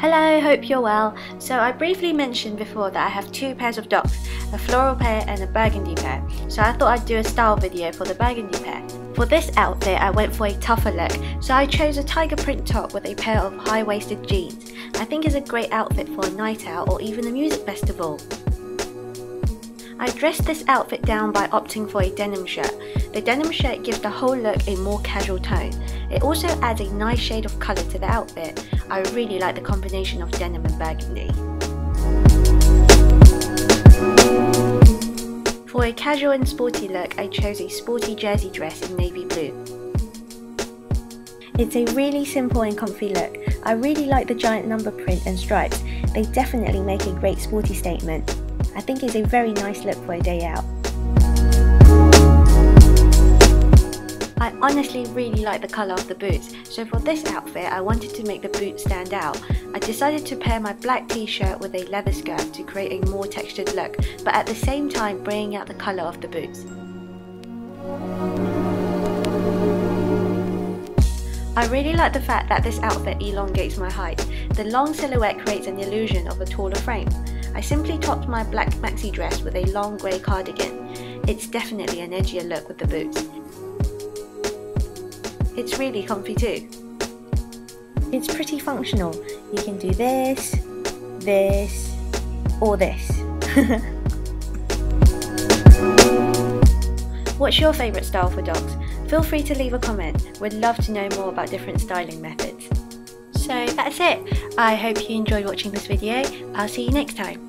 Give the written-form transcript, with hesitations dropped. Hello, hope you're well. So I briefly mentioned before that I have two pairs of dogs, a floral pair and a burgundy pair, so I thought I'd do a style video for the burgundy pair. For this outfit I went for a tougher look, so I chose a tiger print top with a pair of high-waisted jeans. I think it's a great outfit for a night out or even a music festival. I dressed this outfit down by opting for a denim shirt. The denim shirt gives the whole look a more casual tone. It also adds a nice shade of colour to the outfit. I really like the combination of denim and burgundy. For a casual and sporty look, I chose a sporty jersey dress in navy blue. It's a really simple and comfy look. I really like the giant number print and stripes. They definitely make a great sporty statement. I think it's a very nice look for a day out. I honestly really like the colour of the boots, so for this outfit I wanted to make the boots stand out. I decided to pair my black t-shirt with a leather skirt to create a more textured look, but at the same time bringing out the colour of the boots. I really like the fact that this outfit elongates my height. The long silhouette creates an illusion of a taller frame. I simply topped my black maxi dress with a long grey cardigan. It's definitely an edgier look with the boots. It's really comfy too. It's pretty functional. You can do this, this, or this. What's your favourite style for dogs? Feel free to leave a comment. We'd love to know more about different styling methods. So that's it. I hope you enjoyed watching this video. I'll see you next time.